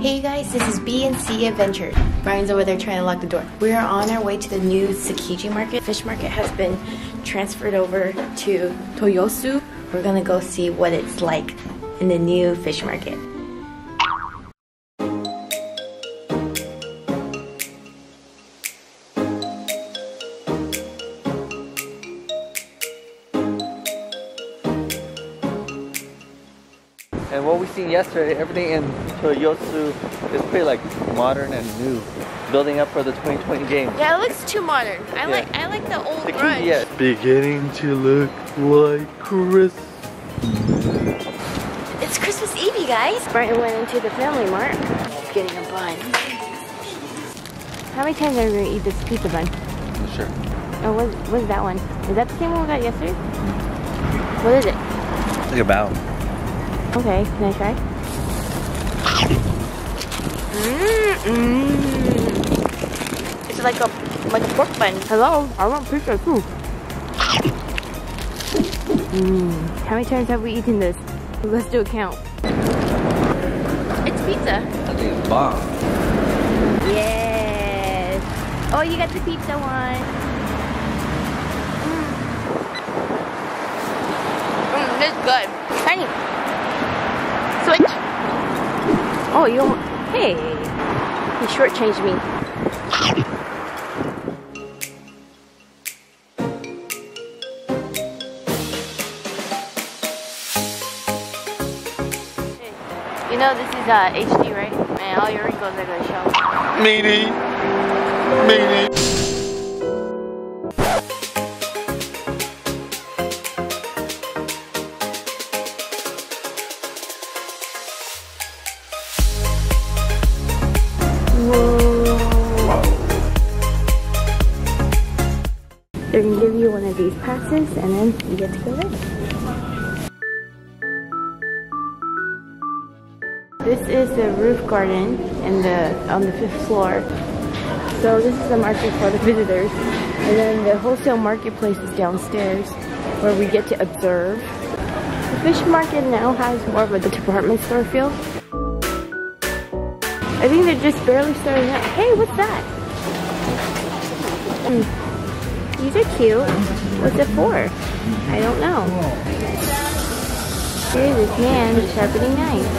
Hey guys, this is B&C Adventures. Brian's over there trying to lock the door. We are on our way to the new Tsukiji Market. Fish Market has been transferred over to Toyosu. We're gonna go see what it's like in the new Fish Market. And what we seen yesterday, everything in Toyosu is pretty like modern and new, building up for the 2020 game. Yeah, it looks too modern. I like the old grunge. Yeah. Beginning to look like Christmas. It's Christmas Eve, you guys. Brian went into the Family Mart. He's getting a bun. How many times are we gonna eat this pizza bun? I'm not sure. Oh, what is that one? Is that the same one we got yesterday? What is it? It's like a bao. Okay, can I try? It's like a pork bun. Hello, I want pizza too. How many times have we eaten this? Let's do a count. It's pizza. I think it's bomb. Yes. Oh, you got the pizza one. This is good. Honey. Switch. Oh, you don't... Hey, you shortchanged me. You know this is HD, right? Man, all your wrinkles are gonna show. Meaty. Meaty. They're going to give you one of these passes and then you get to go in. This is the roof garden and on the 5th floor. So this is the market for the visitors. And then the wholesale marketplace is downstairs where we get to observe. The fish market now has more of a department store feel. I think they're just barely starting out. Hey, what's that? These are cute. What's it for? I don't know. Here's this man sharpening knife.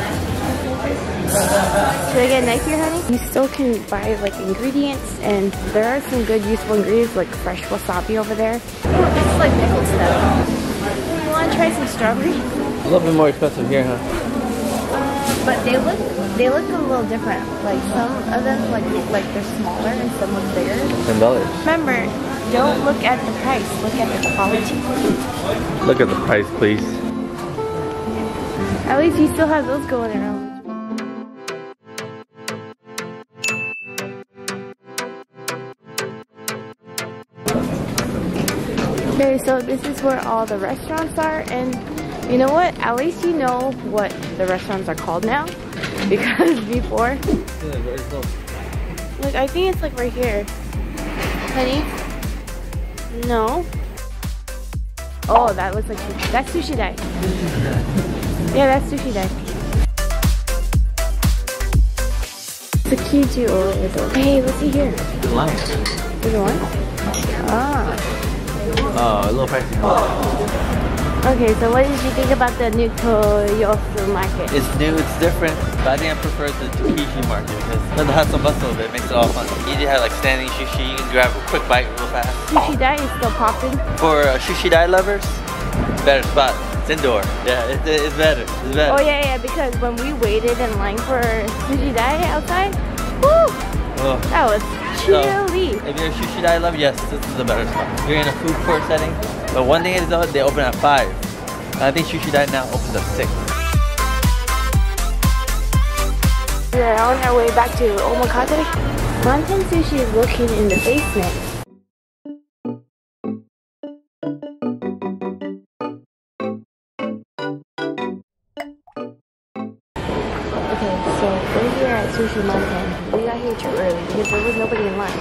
Should I get a knife here, honey? You still can buy like ingredients, and there are some good useful ingredients like fresh wasabi over there. Oh, this is like pickled stuff. You want to try some strawberries? A little bit more expensive here, huh? But they look a little different. Like some of them like they're smaller and some look bigger. $10. Remember. Don't look at the price, look at the quality. Look at the price, please. At least you still have those going around. Okay, so this is where all the restaurants are, and you know what? At least you know what the restaurants are called now, because before... Look, I think it's like right here. Honey? No. Oh, that looks like sushi. That's Sushi Dai. Yeah, that's Sushi Dai. Tsukiji or... Hey, let's see here. There's a line. There's a line? Ah. Oh, a little pricey. Oh. Okay, so what did you think about the new Toyosu market? It's new, it's different, but I think I prefer the Tsukiji market because the hustle bustle of it makes it all fun. You do have like standing sushi, you can grab a quick bite real fast. Sushi Dai is still popping. For Sushi Dai lovers, better spot. It's indoor. Yeah, it's better. It's better. Oh yeah, because when we waited in line for Sushi Dai outside, woo! Oh. That was chilly. So, if you're a Sushi Dai lover, yes, this is the better spot. You're in a food court setting, but one thing is though, they open at 5. And I think Sushi Dai now opens at 6. We're on our way back to Omakase. Manten Sushi is looking in the basement. Okay, so we're here at Sushi Manten. We got here too early because there was nobody in line.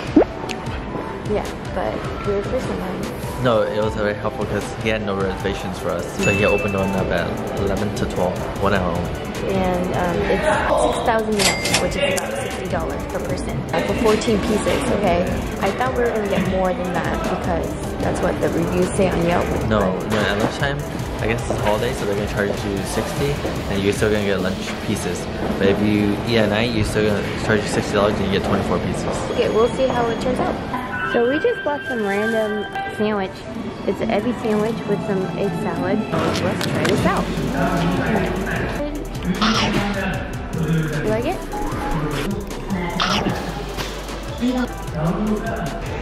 Yeah, but we were first in line. No, it was very helpful because he had no reservations for us. So he opened on about 11 to 12, 1 hour. and it's 6,000 yen, which is about $60 per person for 14 pieces, okay? I thought we were going to get more than that because that's what the reviews say on Yelp. No, at lunchtime, I guess it's a holiday, so they're going to charge you $60 and you're still going to get lunch pieces. But if you eat at night, you're still going to charge you $60 and you get 24 pieces. Okay, we'll see how it turns out. So we just bought some random sandwich. It's an Ebi sandwich with some egg salad. Let's try this out. You like it?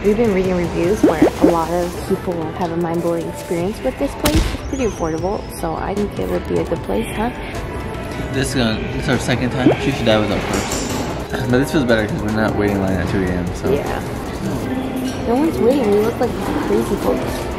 We've been reading reviews where a lot of people have a mind-blowing experience with this place. It's pretty affordable, so I think it would be a good place, huh? This is our second time. Sushi Dai was up first. But this feels better because we're not waiting in line at 2 a.m. So. Yeah. No one's waiting. We look like crazy folks.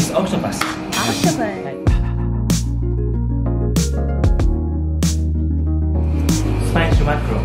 It's octopus. Spanish mackerel.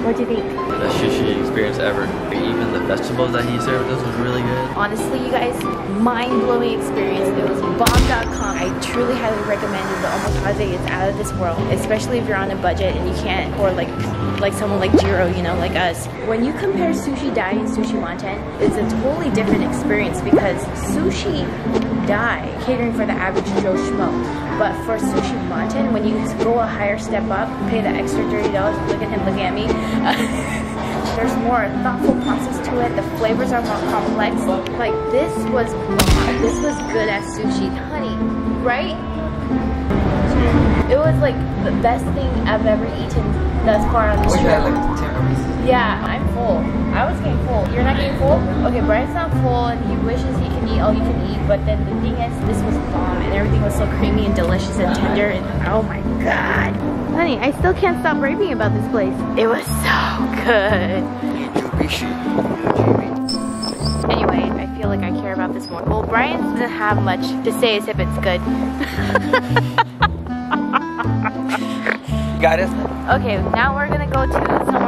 What do you think? The sushi experience ever. Even the vegetables that he served us was really good. Honestly, you guys, mind-blowing experience. It was bomb.com. I truly highly recommended. The omakase is out of this world, especially if you're on a budget and you can't, or like someone like Jiro, you know, like us. When you compare Sushi Dai and Sushi Manten, it's a totally different experience because Sushi Dai catering for the average Joe Schmo, but for Sushi Manten, when you go a higher step up, pay the extra $30, look at him, look at me. There's more thoughtful process to it. The flavors are more complex. Like, this was bomb. This was good at sushi, honey, right? It was like the best thing I've ever eaten thus far on this trip. Yeah, I'm full. I was getting full. You're not getting full? Okay, Brian's not full and he wishes he can eat all you can eat, but then the thing is, this was bomb and everything was so creamy and delicious and tender and oh my god. Honey, I still can't stop raving about this place. It was so good. Anyway, I feel like I care about this more. Well, Brian doesn't have much to say as if it's good. Got it? Okay, now we're gonna go to some